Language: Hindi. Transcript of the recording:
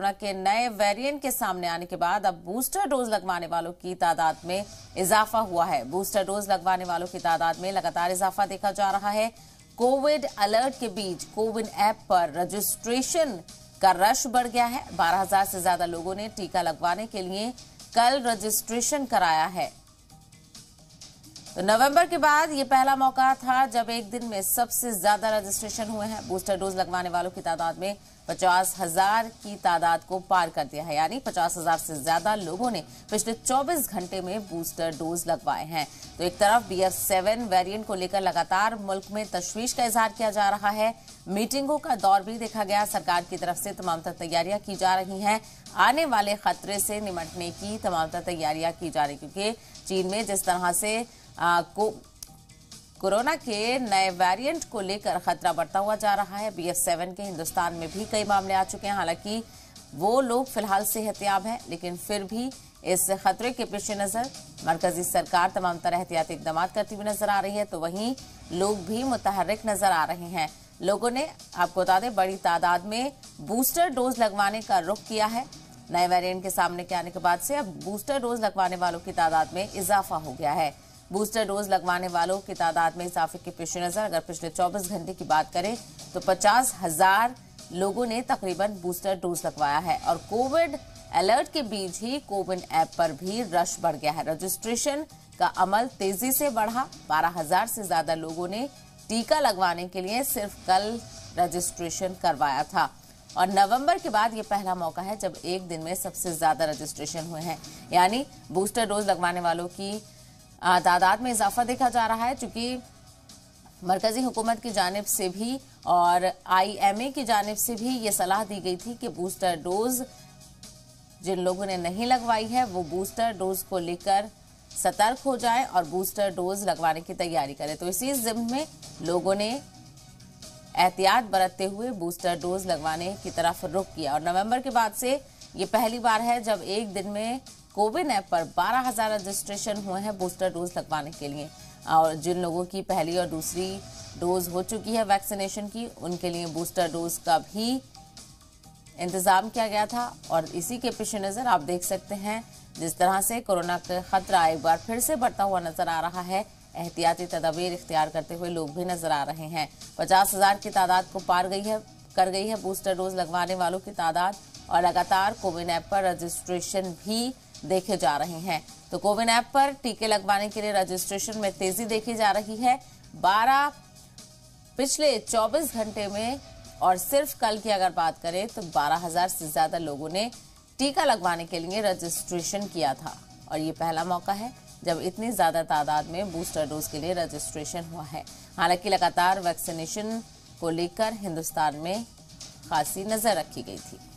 कोरोना के नए वेरिएंट के सामने आने के बाद अब बूस्टर डोज लगवाने वालों की तादाद में इजाफा हुआ है। बूस्टर डोज लगवाने वालों की तादाद में लगातार इजाफा देखा जा रहा है। कोविड अलर्ट के बीच कोविन ऐप पर रजिस्ट्रेशन का रश बढ़ गया है। 12,000 से ज्यादा लोगों ने टीका लगवाने के लिए कल रजिस्ट्रेशन कराया है। तो नवंबर के बाद ये पहला मौका था जब एक दिन में सबसे ज्यादा रजिस्ट्रेशन हुए हैं। बूस्टर डोज लगवाने वालों की तादाद में 50,000 की तादाद को पार कर दिया है, यानी 50,000 से ज्यादा लोगों ने पिछले 24 घंटे में बूस्टर डोज लगवाए हैं। तो एक तरफ BF.7 वेरिएंट को लेकर लगातार मुल्क में तशवीश का इजहार किया जा रहा है। मीटिंगों का दौर भी देखा गया। सरकार की तरफ से तमाम तर तैयारियां की जा रही हैं। आने वाले खतरे से निपटने की तमाम तर तैयारियां की जा रही, क्योंकि चीन में जिस तरह से कोरोना के नए वेरिएंट को लेकर खतरा बढ़ता हुआ जा रहा है। BF.7 के हिंदुस्तान में भी कई मामले आ चुके हैं। हालांकि वो लोग फिलहाल सेहतयाब हैं, लेकिन फिर भी इस खतरे के पेश नज़र मरकजी सरकार तमाम तरह एहतियाती इकदाम करती हुई नजर आ रही है। तो वहीं लोग भी मुतहर्रिक नजर आ रहे हैं। लोगों ने, आपको बता दें, बड़ी तादाद में बूस्टर डोज लगवाने का रुख किया है। नए वेरिएंट के सामने के आने के बाद से अब बूस्टर डोज लगवाने वालों की तादाद में इजाफा हो गया है। बूस्टर डोज लगवाने वालों की तादाद में इजाफे के पेश नज़र अगर पिछले 24 घंटे की बात करें तो 50,000 लोगों ने तकरीबन बूस्टर डोज लगवाया है। और कोविड अलर्ट के बीच ही कोविन ऐप पर भी रश बढ़ गया है। रजिस्ट्रेशन का अमल तेजी से बढ़ा। 12,000 से ज्यादा लोगों ने टीका लगवाने के लिए सिर्फ कल रजिस्ट्रेशन करवाया था। और नवंबर के बाद ये पहला मौका है जब एक दिन में सबसे ज्यादा रजिस्ट्रेशन हुए हैं, यानी बूस्टर डोज लगवाने वालों की तादाद में इजाफा देखा जा रहा है। चूंकि मरकजी हुकूमत की जानिब से भी और IMA की जानिब से भी ये सलाह दी गई थी कि बूस्टर डोज जिन लोगों ने नहीं लगवाई है वो बूस्टर डोज को लेकर सतर्क हो जाए और बूस्टर डोज लगवाने की तैयारी करें। तो इसी जिम्मे में लोगों ने एहतियात बरतते हुए बूस्टर डोज लगवाने की तरफ रुख किया। और नवंबर के बाद से ये पहली बार है जब एक दिन में कोविन ऐप पर 12,000 रजिस्ट्रेशन हुए हैं बूस्टर डोज लगवाने के लिए। और जिन लोगों की पहली और दूसरी डोज हो चुकी है वैक्सीनेशन की, उनके लिए बूस्टर डोज का भी इंतज़ाम किया गया था। और इसी के पेश नज़र आप देख सकते हैं जिस तरह से कोरोना का खतरा एक बार फिर से बढ़ता हुआ नजर आ रहा है। एहतियाती तदाबीर इख्तियार करते हुए लोग भी नजर आ रहे हैं। 50,000 की तादाद को पार गई है कर गई है बूस्टर डोज लगवाने वालों की तादाद। और लगातार कोविन ऐप पर रजिस्ट्रेशन भी देखे जा रहे हैं। तो कोविन ऐप पर टीके लगवाने के लिए रजिस्ट्रेशन में तेजी देखी जा रही है। पिछले 24 घंटे में और सिर्फ कल की अगर बात करें तो 12,000 से ज्यादा लोगों ने टीका लगवाने के लिए रजिस्ट्रेशन किया था। और ये पहला मौका है जब इतनी ज्यादा तादाद में बूस्टर डोज के लिए रजिस्ट्रेशन हुआ है। हालांकि लगातार वैक्सीनेशन को लेकर हिंदुस्तान में खासी नजर रखी गई थी।